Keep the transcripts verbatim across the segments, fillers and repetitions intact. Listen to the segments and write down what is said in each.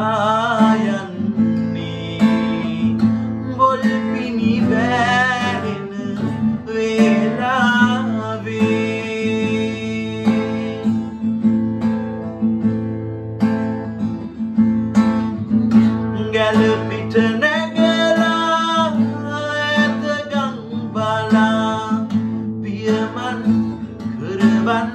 bayan ni volpi ni verin velavi galpitne gala et gambala piaman kurban.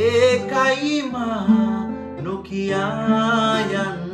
Ekaima no kiayan